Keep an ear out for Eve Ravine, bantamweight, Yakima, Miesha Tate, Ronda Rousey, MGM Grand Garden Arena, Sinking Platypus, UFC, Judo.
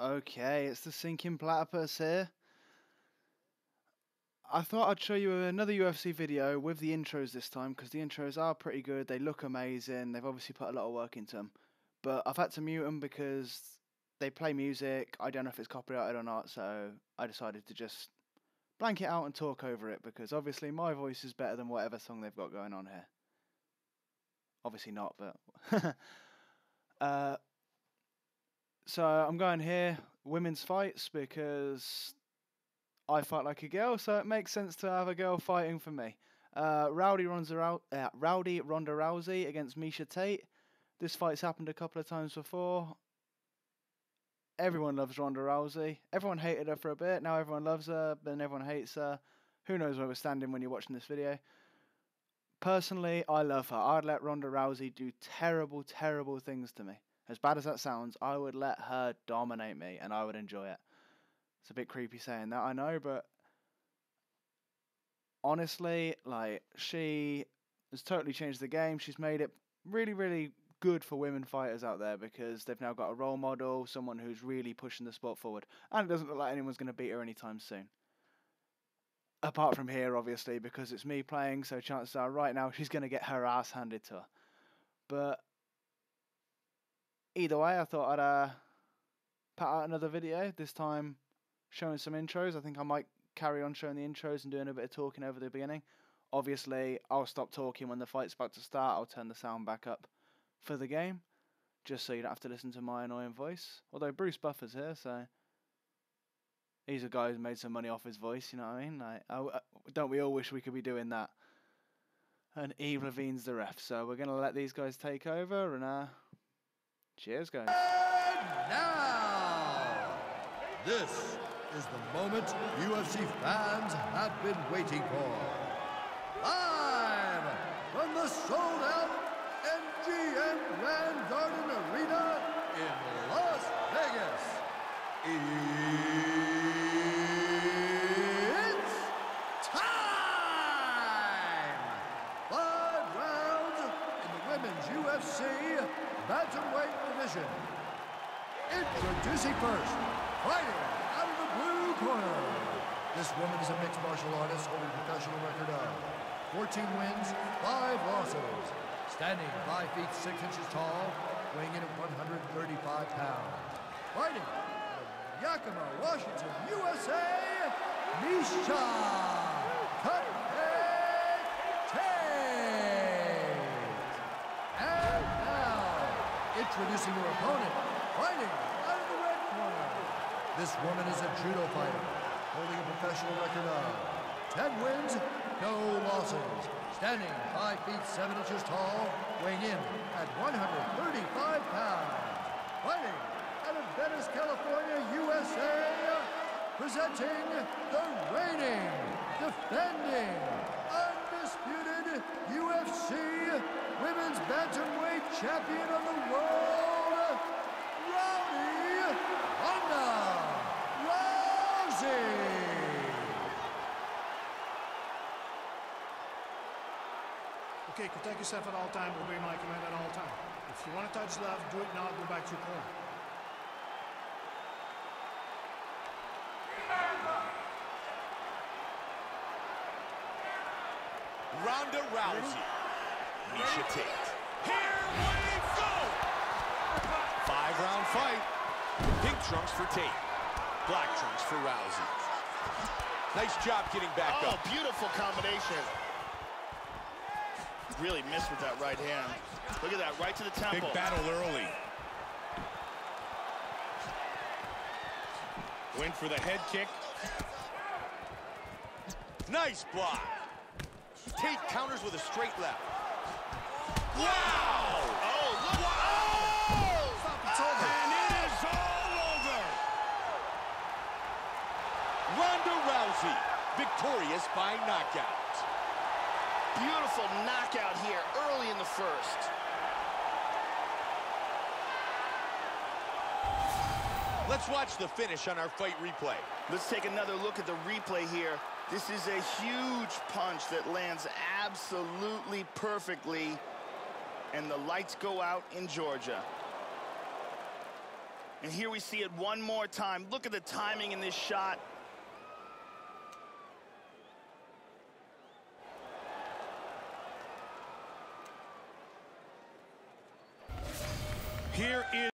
Okay, it's the Sinking Platypus here. I thought I'd show you another UFC video with the intros this time, because the intros are pretty good, they look amazing, they've obviously put a lot of work into them. But I've had to mute them because they play music, I don't know if it's copyrighted or not, so I decided to just blank it out and talk over it, because obviously my voice is better than whatever song they've got going on here. Obviously not, but... so I'm going here, women's fights, because... I fight like a girl, so it makes sense to have a girl fighting for me. Ronda Rousey against Miesha Tate. This fight's happened a couple of times before. Everyone loves Ronda Rousey. Everyone hated her for a bit, now everyone loves her, then everyone hates her. Who knows where we're standing when you're watching this video. Personally, I love her. I'd let Ronda Rousey do terrible, terrible things to me. As bad as that sounds, I would let her dominate me, and I would enjoy it. It's a bit creepy saying that, I know, but honestly, like, she has totally changed the game. She's made it really, really good for women fighters out there, because they've now got a role model, someone who's really pushing the sport forward. And it doesn't look like anyone's going to beat her anytime soon. Apart from here, obviously, because it's me playing, so chances are right now she's going to get her ass handed to her. But either way, I thought I'd pat out another video, this time showing some intros. I think I might carry on showing the intros and doing a bit of talking over the beginning. Obviously, I'll stop talking when the fight's about to start. I'll turn the sound back up for the game, just so you don't have to listen to my annoying voice. Although Bruce Buffer's here, so he's a guy who's made some money off his voice, you know what I mean? Like, don't we all wish we could be doing that? And Eve Ravine's the ref, so we're going to let these guys take over, and cheers, guys. And now, this is the moment UFC fans have been waiting for. Live from the sold-out MGM Grand Garden Arena in Las Vegas, it's time! 5 rounds in the women's UFC bantamweight division. Introducing first, fighting blue corner. This woman is a mixed martial artist holding a professional record of 14 wins, 5 losses. Standing 5 feet 6 inches tall, weighing in at 135 pounds. Fighting Yakima, Washington, USA, Miesha Tate. And now, introducing her opponent, fighting out of the red corner. This woman is a judo fighter, holding a professional record of 10 wins, no losses. Standing 5 feet 7 inches tall, weighing in at 135 pounds. Fighting out of Venice, California, USA, presenting the reigning, defending, undisputed UFC Women's Bantamweight Champion of the World, Ronda Rousey. Okay, protect yourself at all times, obey my command at all times. If you want to touch left, do it now, go back to your corner. Ronda Rousey, Miesha Tate. Here we go! 5-round fight. Pink trunks for Tate. Black trunks for Rousey. Nice job getting back up. Oh, beautiful combination. Really missed with that right hand. Look at that, right to the temple. Big battle early. Went for the head kick. Nice block. Tate counters with a straight left. Wow! Oh, look! Oh! Stop, it's over. And it is all over. Ronda Rousey, victorious by knockout. Beautiful knockout here, early in the first. Let's watch the finish on our fight replay. Let's take another look at the replay here. This is a huge punch that lands absolutely perfectly, and the lights go out in Georgia. And here we see it one more time. Look at the timing in this shot. Here is